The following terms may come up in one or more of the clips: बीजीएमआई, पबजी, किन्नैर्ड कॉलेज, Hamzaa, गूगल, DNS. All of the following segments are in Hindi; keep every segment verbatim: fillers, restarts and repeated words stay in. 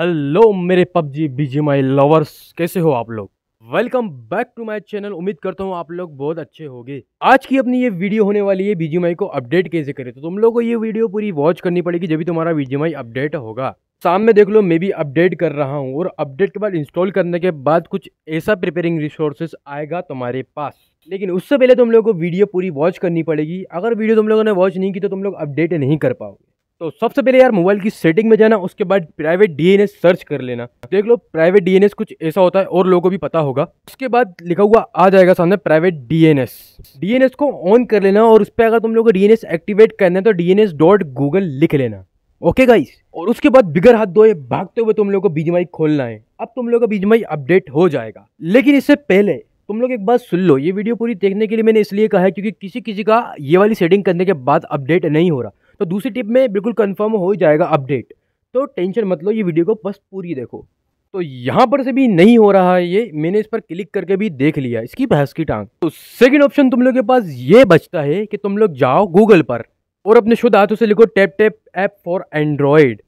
हेलो मेरे पबजी बीजीएमआई लवर्स, कैसे हो आप लोग। Welcome back to my channel. उम्मीद करता हूँ आप लोग बहुत अच्छे होंगे। आज की अपनी ये वीडियो होने वाली है बीजीएमआई को अपडेट कैसे करें, तो तुम लोगों को ये वीडियो पूरी वॉच करनी पड़ेगी। जब भी तुम्हारा बीजीएमआई अपडेट होगा, सामने देख लो मैं भी अपडेट कर रहा हूँ, और अपडेट के बाद इंस्टॉल करने के बाद कुछ ऐसा प्रिपेयरिंग रिसोर्सेस आएगा तुम्हारे पास। लेकिन उससे पहले तुम लोगों को वीडियो पूरी वॉच करनी पड़ेगी। अगर वीडियो तुम लोगों ने वॉच नहीं की तो तुम लोग अपडेट नहीं कर पाओगे। तो सबसे पहले यार मोबाइल की सेटिंग में जाना, उसके बाद प्राइवेट डीएनएस सर्च कर लेना। देख लो प्राइवेट डीएनएस कुछ ऐसा होता है, और लोगों को भी पता होगा। उसके बाद लिखा हुआ आ जाएगा सामने प्राइवेट डीएनएस। डीएनएस को ऑन कर लेना, और उस पर अगर तुम लोगों को डीएनएस एक्टिवेट करना है तो डीएनएस डॉट गूगल लिख लेना। ओके गाइस, और उसके बाद बिगर हाथ धोए भागते हुए तुम लोग को बीजीएमआई खोलना है। अब तुम लोग का बीजीएमआई अपडेट हो जाएगा। लेकिन इससे पहले तुम लोग एक बात सुन लो। ये वीडियो पूरी देखने के लिए मैंने इसलिए कहा है क्योंकि किसी किसी का ये वाली सेटिंग करने के बाद अपडेट नहीं हो रहा, तो दूसरी टिप में बिल्कुल कंफर्म हो ही जाएगा अपडेट। तो टेंशन मत लो, ये वीडियो को बस पूरी देखो। तो यहाँ पर से भी नहीं हो रहा है, ये मैंने इस पर क्लिक करके भी देख लिया, इसकी बहस की टांग। तो सेकंड ऑप्शन तुम लोग के पास ये बचता है कि तुम लोग जाओ गूगल पर और अपने शुद्ध हाथों से लिखो tap tap app for Android.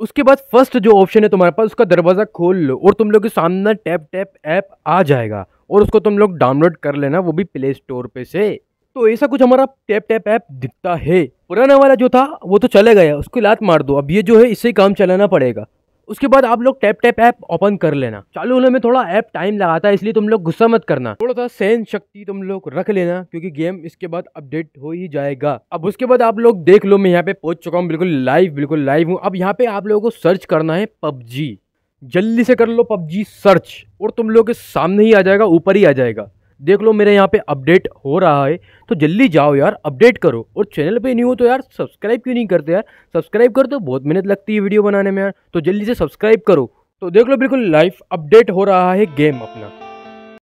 उसके बाद फर्स्ट जो ऑप्शन है तुम्हारे पास, उसका दरवाज़ा खोल लो और तुम लोग के सामने टैप टैप ऐप आ जाएगा, और उसको तुम लोग डाउनलोड कर लेना, वो भी प्ले स्टोर पे से। तो ऐसा कुछ हमारा टैप टैप ऐप दिखता है। पुराना वाला जो था वो तो चले गया, उसकी लात मार दो। अब ये जो है इससे ही काम चलाना पड़ेगा। उसके बाद आप लोग टैप टैप ऐप ओपन कर लेना। चालू होने में थोड़ा ऐप टाइम लगाता है, इसलिए तुम लोग गुस्सा मत करना, थोड़ा सा सहन शक्ति तुम लोग रख लेना, क्योंकि गेम इसके बाद अपडेट हो ही जाएगा। अब उसके बाद आप लोग देख लो, मैं यहाँ पे पहुंच चुका हूँ, बिल्कुल लाइव बिल्कुल लाइव हूँ। अब यहाँ पे आप लोगों को सर्च करना है पबजी। जल्दी से कर लो पबजी सर्च, और तुम लोग के सामने ही आ जाएगा, ऊपर ही आ जाएगा। देख लो मेरे यहाँ पे अपडेट हो रहा है, तो जल्दी जाओ यार अपडेट करो। और चैनल पे नहीं हो तो यार सब्सक्राइब क्यों नहीं करते यार, सब्सक्राइब कर दो, बहुत मेहनत लगती है वीडियो बनाने में यार, तो जल्दी से सब्सक्राइब करो। तो देख लो बिल्कुल लाइव अपडेट हो रहा है गेम अपना।